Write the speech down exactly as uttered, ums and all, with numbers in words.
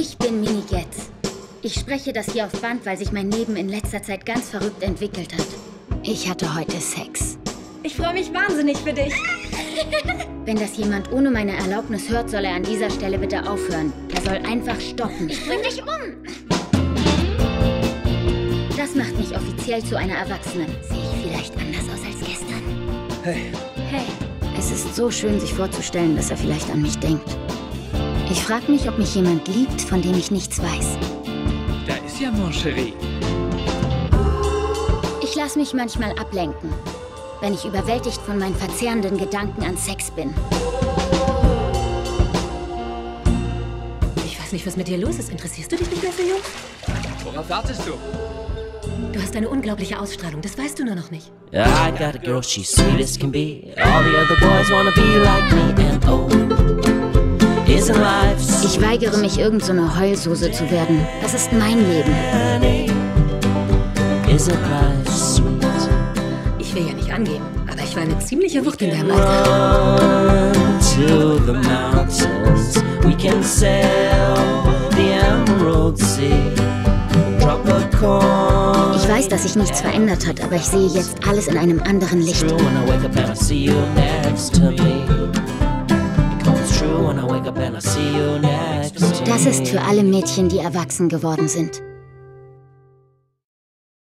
Ich bin Minnie Goetze. Ich spreche das hier auf Band, weil sich mein Leben in letzter Zeit ganz verrückt entwickelt hat. Ich hatte heute Sex. Ich freue mich wahnsinnig für dich. Wenn das jemand ohne meine Erlaubnis hört, soll er an dieser Stelle bitte aufhören. Er soll einfach stoppen. Ich bring dich um! Das macht mich offiziell zu einer Erwachsenen. Sehe ich vielleicht anders aus als gestern? Hey. Hey. Es ist so schön, sich vorzustellen, dass er vielleicht an mich denkt. Ich frage mich, ob mich jemand liebt, von dem ich nichts weiß. Da ist ja mon chéri. Ich lasse mich manchmal ablenken, wenn ich überwältigt von meinen verzehrenden Gedanken an Sex bin. Ich weiß nicht, was mit dir los ist. Interessierst du dich nicht mehr für Jungs? Worauf wartest du? Du hast eine unglaubliche Ausstrahlung, das weißt du nur noch nicht. I got a girl, she's sweet as can be. All the other boys wanna be like me and oh. Ich weigere mich, irgend so eine Heulsuse zu werden. Das ist mein Leben. Ich will ja nicht angeben, aber ich war eine ziemliche Wucht in deinem Alter. Ich weiß, dass sich nichts verändert hat, aber ich sehe jetzt alles in einem anderen Licht. Das ist für alle Mädchen, die erwachsen geworden sind.